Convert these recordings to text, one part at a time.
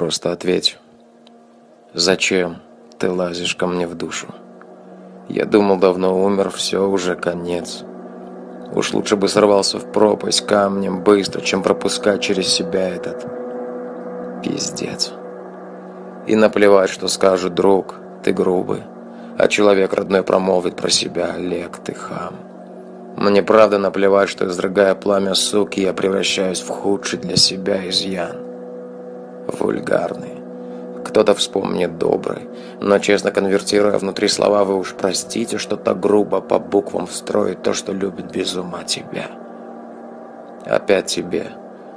Просто ответь. Зачем ты лазишь ко мне в душу? Я думал, давно умер, все, уже конец. Уж лучше бы сорвался в пропасть камнем быстро, чем пропускать через себя этот пиздец. И наплевать, что скажет друг, ты грубый, а человек родной промолвит про себя: Олег, ты хам. Мне правда наплевать, что, изрыгая пламя суки, я превращаюсь в худший для себя изъян. Вульгарный. Кто-то вспомнит добрый, но честно конвертируя внутри слова, вы уж простите, что так грубо по буквам встроить то, что любит без ума тебя. Опять тебе.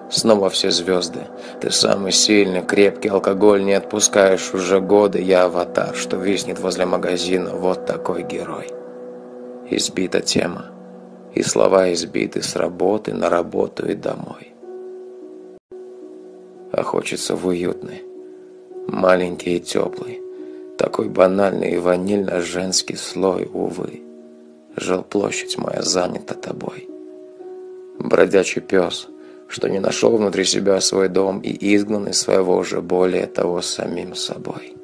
Снова все звезды. Ты самый сильный, крепкий, алкоголь не отпускаешь уже годы. Я аватар, что виснет возле магазина. Вот такой герой. Избита тема. И слова избиты с работы, на работу и домой. А хочется в уютный, маленький и теплый, такой банальный и ванильно-женский слой, увы. Жилплощадь моя занята тобой. Бродячий пес, что не нашел внутри себя свой дом и изгнан из своего уже, более того, самим собой.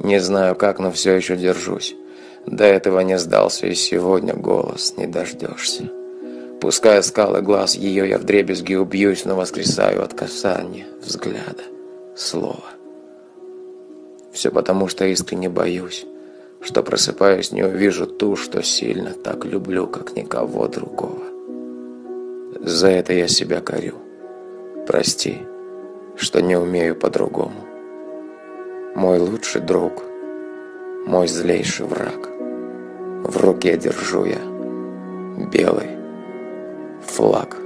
Не знаю как, но все еще держусь. До этого не сдался, и сегодня голос не дождешься. Пуская скалы глаз ее, я вдребезги убьюсь, но воскресаю от касания, взгляда, слова. Все потому, что искренне боюсь, что, просыпаясь, не увижу ту, что сильно так люблю, как никого другого. За это я себя корю. Прости, что не умею по-другому. Мой лучший друг, мой злейший враг. В руке держу я белый флаг.